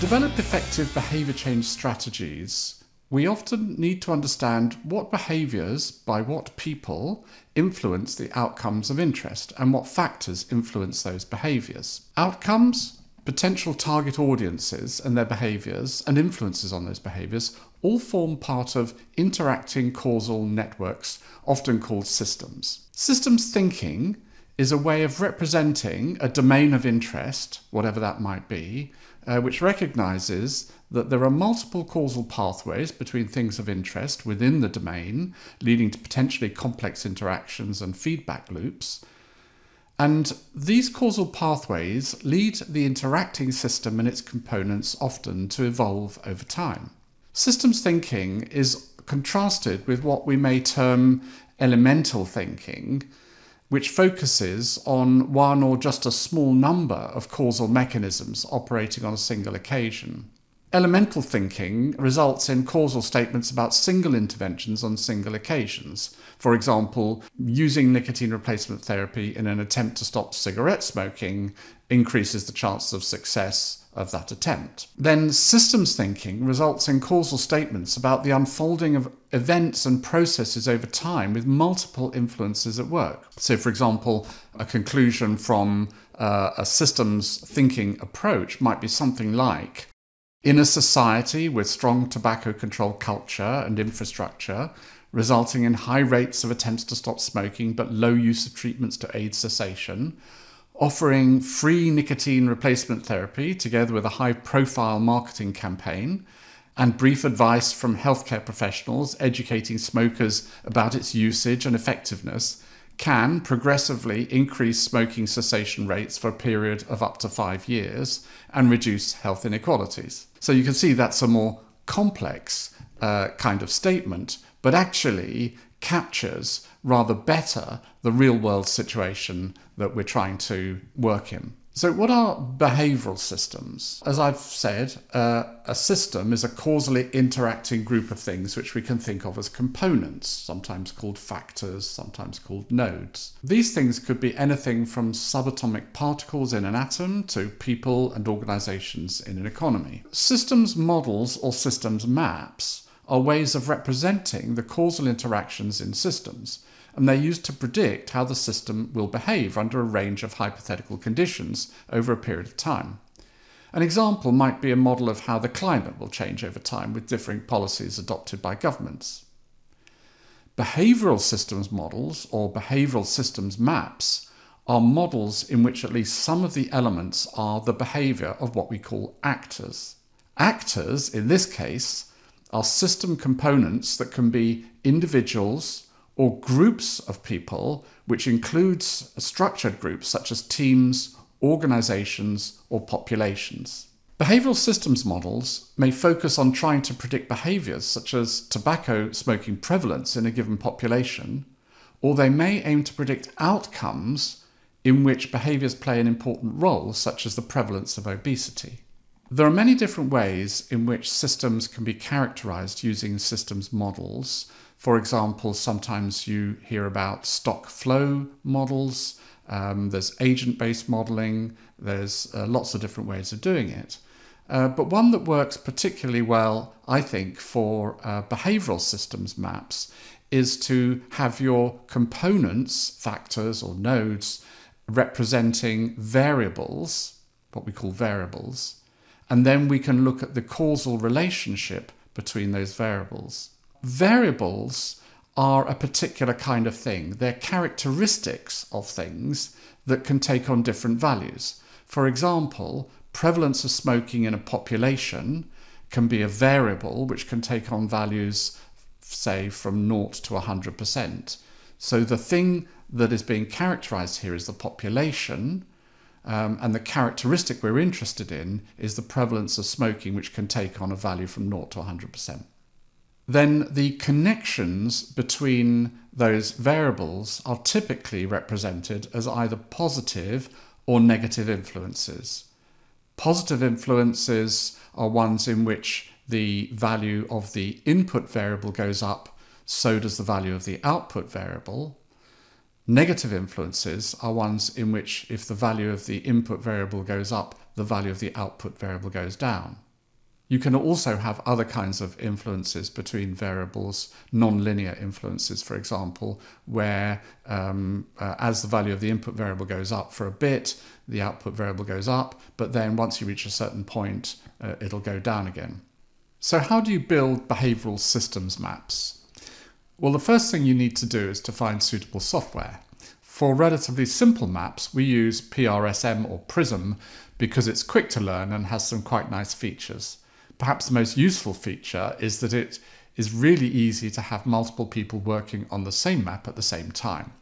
develop effective behaviour change strategies, we often need to understand what behaviours by what people influence the outcomes of interest and what factors influence those behaviours. Outcomes, potential target audiences and their behaviours and influences on those behaviours all form part of interacting causal networks, often called systems. Systems thinking is a way of representing a domain of interest, whatever that might be, which recognises that there are multiple causal pathways between things of interest within the domain, leading to potentially complex interactions and feedback loops. And these causal pathways lead the interacting system and its components often to evolve over time. Systems thinking is contrasted with what we may term elemental thinking, which focuses on one or just a small number of causal mechanisms operating on a single occasion. Elemental thinking results in causal statements about single interventions on single occasions. For example, using nicotine replacement therapy in an attempt to stop cigarette smoking increases the chance of success of that attempt. Then systems thinking results in causal statements about the unfolding of events and processes over time with multiple influences at work. So for example, a conclusion from a systems thinking approach might be something like, in a society with strong tobacco control culture and infrastructure, resulting in high rates of attempts to stop smoking but low use of treatments to aid cessation, offering free nicotine replacement therapy together with a high-profile marketing campaign and brief advice from healthcare professionals educating smokers about its usage and effectiveness can progressively increase smoking cessation rates for a period of up to 5 years and reduce health inequalities. So you can see that's a more complex kind of statement, but actually captures rather better the real-world situation that we're trying to work in. So what are behavioural systems? As I've said, a system is a causally interacting group of things which we can think of as components, sometimes called factors, sometimes called nodes. These things could be anything from subatomic particles in an atom to people and organisations in an economy. Systems models or systems maps are ways of representing the causal interactions in systems, and they're used to predict how the system will behave under a range of hypothetical conditions over a period of time. An example might be a model of how the climate will change over time with differing policies adopted by governments. Behavioural systems models, or behavioural systems maps, are models in which at least some of the elements are the behaviour of what we call actors. Actors, in this case, are system components that can be individuals, or groups of people, which includes structured groups such as teams, organizations, or populations. Behavioral systems models may focus on trying to predict behaviors such as tobacco smoking prevalence in a given population, or they may aim to predict outcomes in which behaviors play an important role, such as the prevalence of obesity. There are many different ways in which systems can be characterized using systems models. For example, sometimes you hear about stock flow models, there's agent-based modelling, there's lots of different ways of doing it. But one that works particularly well, I think, for behavioural systems maps is to have your components, factors or nodes, representing variables, what we call variables, and then we can look at the causal relationship between those variables. Variables are a particular kind of thing. They're characteristics of things that can take on different values. For example, prevalence of smoking in a population can be a variable which can take on values, say, from 0 to 100%. So the thing that is being characterized here is the population, and the characteristic we're interested in is the prevalence of smoking, which can take on a value from 0 to 100%. Then the connections between those variables are typically represented as either positive or negative influences. Positive influences are ones in which the value of the input variable goes up, so does the value of the output variable. Negative influences are ones in which if the value of the input variable goes up, the value of the output variable goes down. You can also have other kinds of influences between variables, nonlinear influences, for example, where as the value of the input variable goes up for a bit, the output variable goes up, but then once you reach a certain point, it'll go down again. So how do you build behavioral systems maps? Well, the first thing you need to do is to find suitable software. For relatively simple maps, we use PRSM or PRSM because it's quick to learn and has some quite nice features. Perhaps the most useful feature is that it is really easy to have multiple people working on the same map at the same time.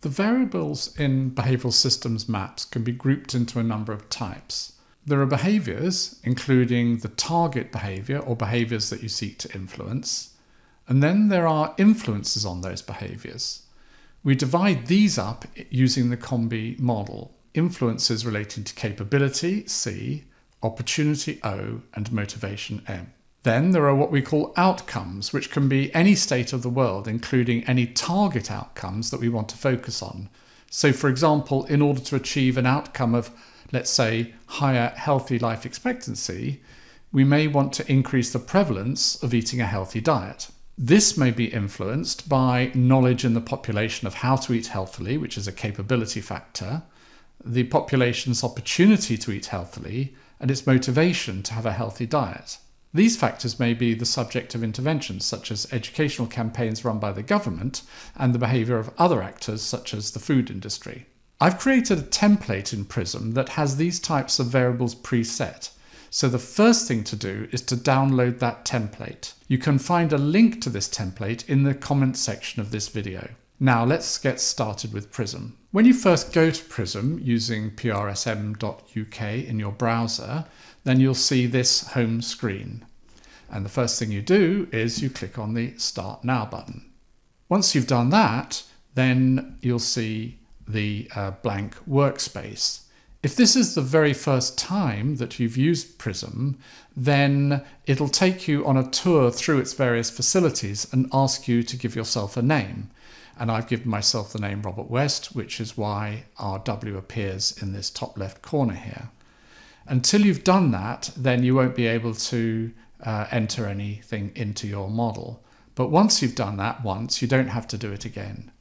The variables in behavioral systems maps can be grouped into a number of types. There are behaviours, including the target behaviour or behaviours that you seek to influence, and then there are influences on those behaviours. We divide these up using the COM-B model. Influences relating to capability, C, opportunity, O, and motivation, M. Then there are what we call outcomes, which can be any state of the world, including any target outcomes that we want to focus on. So, for example, in order to achieve an outcome of, let's say, higher healthy life expectancy, we may want to increase the prevalence of eating a healthy diet. This may be influenced by knowledge in the population of how to eat healthily, which is a capability factor, the population's opportunity to eat healthily, and its motivation to have a healthy diet. These factors may be the subject of interventions such as educational campaigns run by the government and the behaviour of other actors such as the food industry. I've created a template in PRSM that has these types of variables preset. So the first thing to do is to download that template. You can find a link to this template in the comments section of this video. Now let's get started with PRSM. When you first go to PRSM using prsm.uk in your browser, then you'll see this home screen. And the first thing you do is you click on the Start Now button. Once you've done that, then you'll see the blank workspace. If this is the very first time that you've used PRSM, then it'll take you on a tour through its various facilities and ask you to give yourself a name. And I've given myself the name Robert West, which is why RW appears in this top left corner here. Until you've done that, then you won't be able to enter anything into your model. But once you've done that once, you don't have to do it again.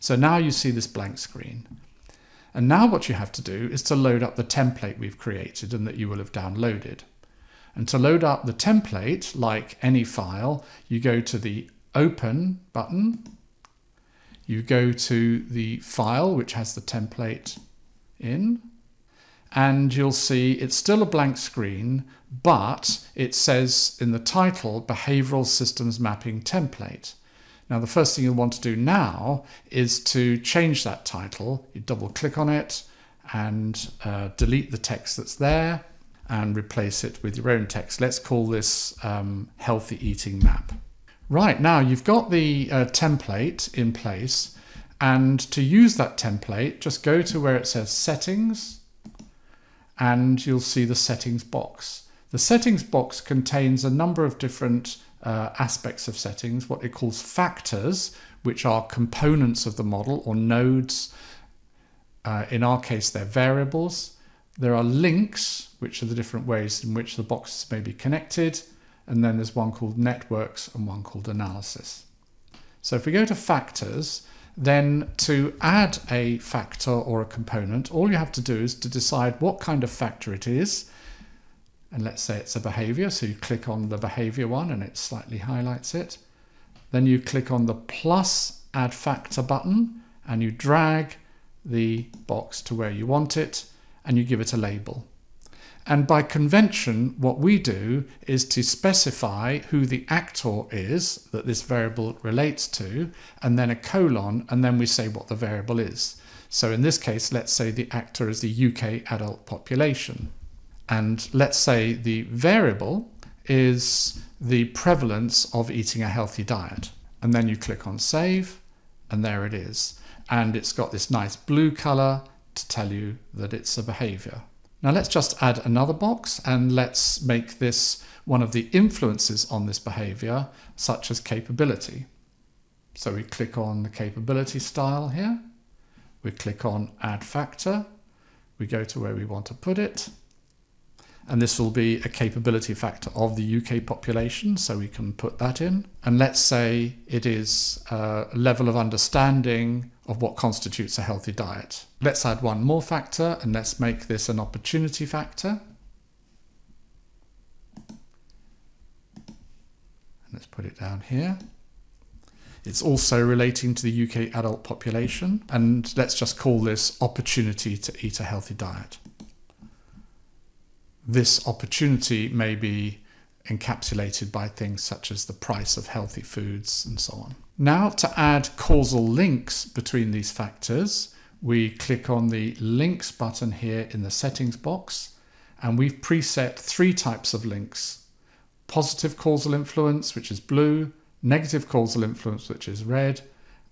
So now you see this blank screen. And now what you have to do is to load up the template we've created and that you will have downloaded. And to load up the template, like any file, you go to the Open button. You go to the file which has the template in, and you'll see it's still a blank screen, but it says in the title, Behavioral Systems Mapping Template. Now the first thing you'll want to do now is to change that title. You double click on it and delete the text that's there and replace it with your own text. Let's call this Healthy Eating Map. Right, now you've got the template in place, and to use that template, just go to where it says Settings, and you'll see the Settings box. The Settings box contains a number of different aspects of settings, what it calls factors, which are components of the model or nodes. In our case, they're variables. There are links, which are the different ways in which the boxes may be connected. And then there's one called networks and one called analysis. So if we go to factors, then to add a factor or a component, all you have to do is to decide what kind of factor it is. And let's say it's a behavior. So you click on the behavior one and it slightly highlights it. Then you click on the plus add factor button and you drag the box to where you want it and you give it a label. And by convention, what we do is to specify who the actor is that this variable relates to, and then a colon, and then we say what the variable is. So in this case, let's say the actor is the UK adult population. And let's say the variable is the prevalence of eating a healthy diet. And then you click on Save, and there it is. And it's got this nice blue color to tell you that it's a behavior. Now let's just add another box and let's make this one of the influences on this behavior, such as capability. So we click on the capability style here. We click on add factor. We go to where we want to put it. and this will be a capability factor of the UK population, so we can put that in. And let's say it is a level of understanding of what constitutes a healthy diet. Let's add one more factor, and let's make this an opportunity factor. And let's put it down here. It's also relating to the UK adult population, and let's just call this opportunity to eat a healthy diet. This opportunity may be encapsulated by things such as the price of healthy foods and so on. Now, to add causal links between these factors, we click on the links button here in the settings box, and we've preset three types of links: positive causal influence, which is blue, negative causal influence, which is red,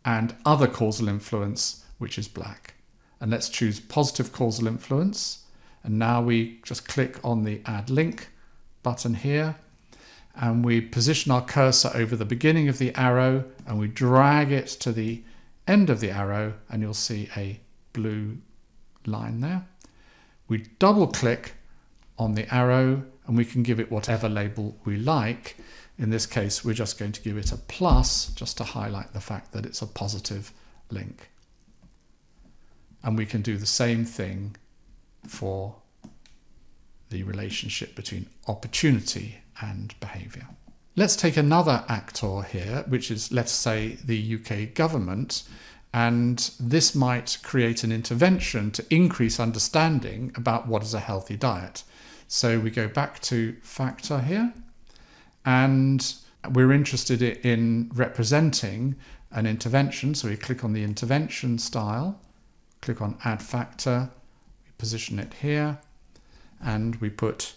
and other causal influence, which is black. And let's choose positive causal influence. And now we just click on the Add Link button here, and we position our cursor over the beginning of the arrow, and we drag it to the end of the arrow, and you'll see a blue line there. We double click on the arrow, and we can give it whatever label we like. In this case, we're just going to give it a plus, just to highlight the fact that it's a positive link. And we can do the same thing for the relationship between opportunity and behaviour. Let's take another actor here, which is, let's say, the UK government, and this might create an intervention to increase understanding about what is a healthy diet. So we go back to factor here, and we're interested in representing an intervention, so we click on the intervention style, click on add factor, position it here, and we put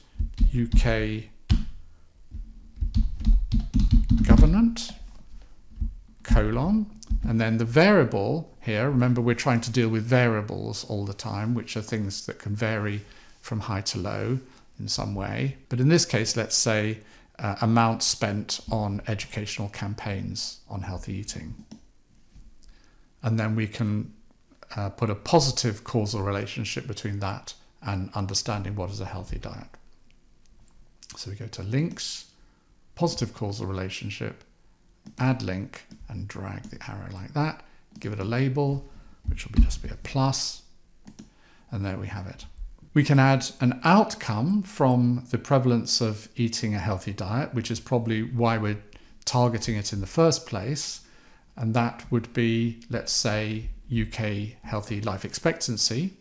UK government : and then the variable here. Remember, we're trying to deal with variables all the time, which are things that can vary from high to low in some way, but in this case, let's say amount spent on educational campaigns on healthy eating. And then we can put a positive causal relationship between that and understanding what is a healthy diet. So we go to links, positive causal relationship, add link, and drag the arrow like that, give it a label, which will just be a plus, and there we have it. We can add an outcome from the prevalence of eating a healthy diet, which is probably why we're targeting it in the first place, and that would be, let's say, UK healthy life expectancy.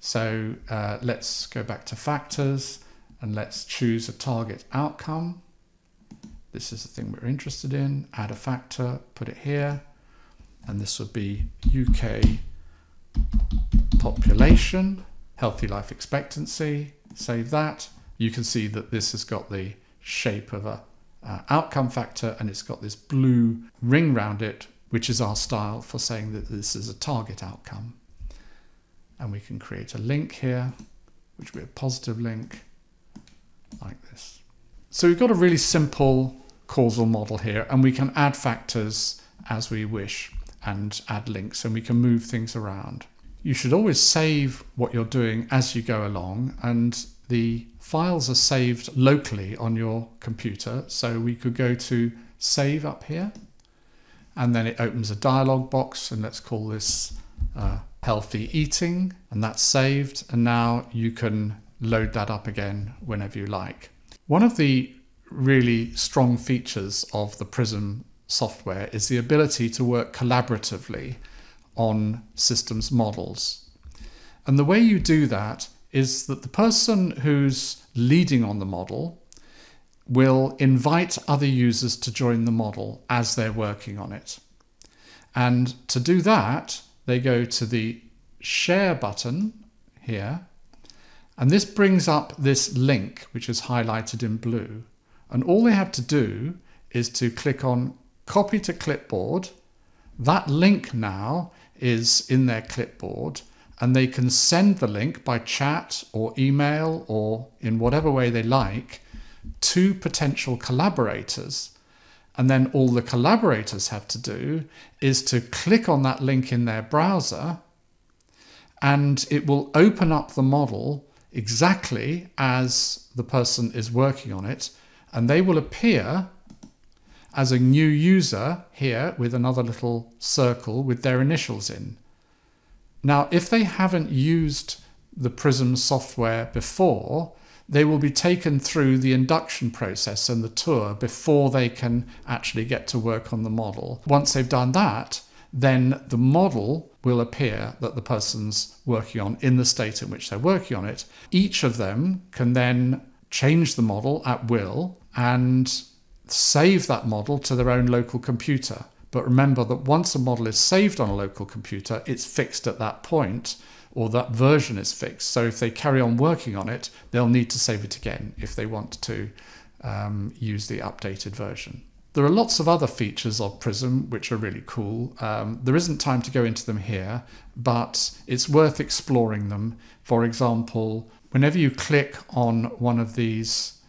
So let's go back to factors and let's choose a target outcome. This is the thing we're interested in. Add a factor, put it here, and this would be UK population, healthy life expectancy. Save that. You can see that this has got the shape of a outcome factor, and it's got this blue ring round it, which is our style for saying that this is a target outcome. And we can create a link here, which will be a positive link, like this. So we've got a really simple causal model here, and we can add factors as we wish and add links, and we can move things around. You should always save what you're doing as you go along, and the files are saved locally on your computer. So we could go to Save up here, and then it opens a dialog box, and let's call this healthy eating, and that's saved. And now you can load that up again whenever you like. One of the really strong features of the PRSM software is the ability to work collaboratively on systems models. And the way you do that is that the person who's leading on the model will invite other users to join the model as they're working on it. And to do that, they go to the share button here, and this brings up this link, which is highlighted in blue. And all they have to do is to click on copy to clipboard. That link now is in their clipboard, and they can send the link by chat or email or in whatever way they like to potential collaborators, and then all the collaborators have to do is to click on that link in their browser, and it will open up the model exactly as the person is working on it, and they will appear as a new user here with another little circle with their initials in. Now, if they haven't used the Prism software before, they will be taken through the induction process and the tour before they can actually get to work on the model. Once they've done that, then the model will appear that the person's working on in the state in which they're working on it. Each of them can then change the model at will and save that model to their own local computer. But remember that once a model is saved on a local computer, it's fixed at that point, or that version is fixed. So if they carry on working on it, they'll need to save it again if they want to use the updated version. There are lots of other features of Prism which are really cool. There isn't time to go into them here, but it's worth exploring them. For example, whenever you click on one of these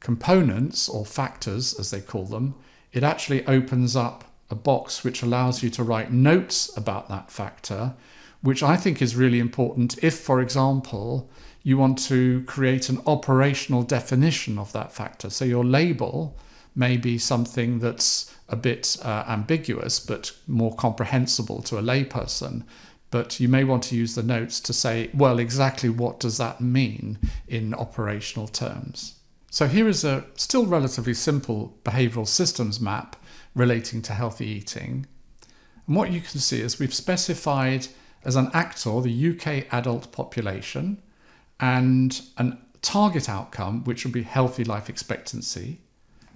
components or factors, as they call them, it actually opens up a box which allows you to write notes about that factor, which I think is really important if, for example, you want to create an operational definition of that factor. So your label may be something that's a bit ambiguous, but more comprehensible to a layperson. But you may want to use the notes to say, well, exactly what does that mean in operational terms? So here is a still relatively simple behavioral systems map relating to healthy eating. And what you can see is we've specified as an actor the UK adult population and a target outcome, which would be healthy life expectancy.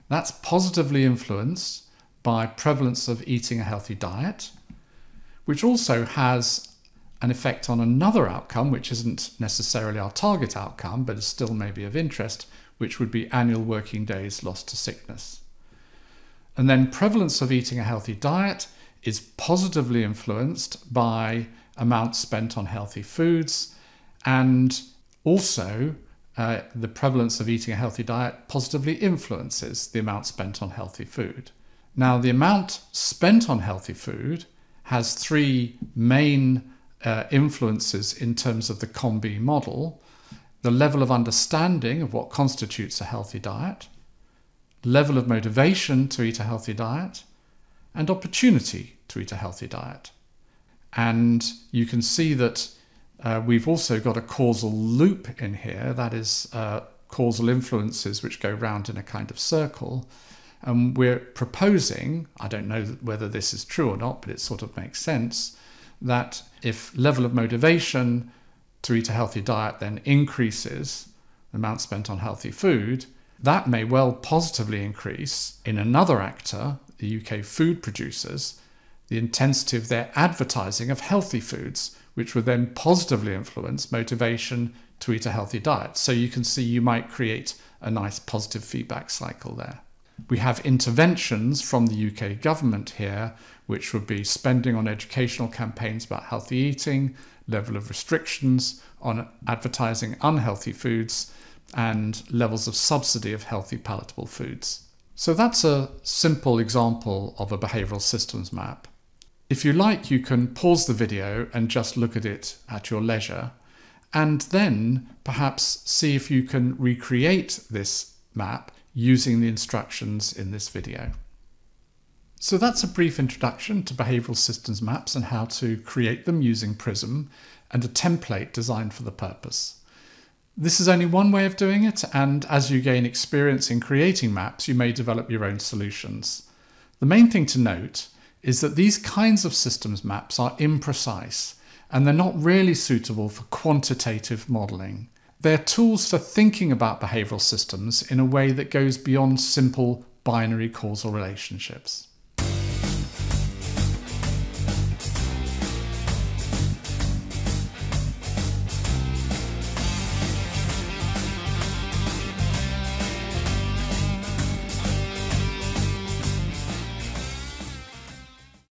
That's positively influenced by prevalence of eating a healthy diet, which also has an effect on another outcome, which isn't necessarily our target outcome, but is still maybe of interest, which would be annual working days lost to sickness. And then prevalence of eating a healthy diet is positively influenced by amounts spent on healthy foods, and also the prevalence of eating a healthy diet positively influences the amount spent on healthy food. Now, the amount spent on healthy food has three main influences in terms of the COM-B model: the level of understanding of what constitutes a healthy diet, level of motivation to eat a healthy diet, and opportunity to eat a healthy diet. And you can see that we've also got a causal loop in here, that is causal influences which go round in a kind of circle. And we're proposing, I don't know whether this is true or not, but it sort of makes sense, that if level of motivation to eat a healthy diet then increases the amount spent on healthy food, that may well positively increase in another actor, the UK food producers, the intensity of their advertising of healthy foods, which would then positively influence motivation to eat a healthy diet. So you can see you might create a nice positive feedback cycle there. We have interventions from the UK government here, which would be spending on educational campaigns about healthy eating, level of restrictions on advertising unhealthy foods, and levels of subsidy of healthy palatable foods. So that's a simple example of a behavioural systems map. If you like, you can pause the video and just look at it at your leisure, and then perhaps see if you can recreate this map using the instructions in this video. So that's a brief introduction to behavioural systems maps and how to create them using Prism, and a template designed for the purpose. This is only one way of doing it, and as you gain experience in creating maps, you may develop your own solutions. The main thing to note is that these kinds of systems maps are imprecise, and they're not really suitable for quantitative modelling. They're tools for thinking about behavioural systems in a way that goes beyond simple binary causal relationships.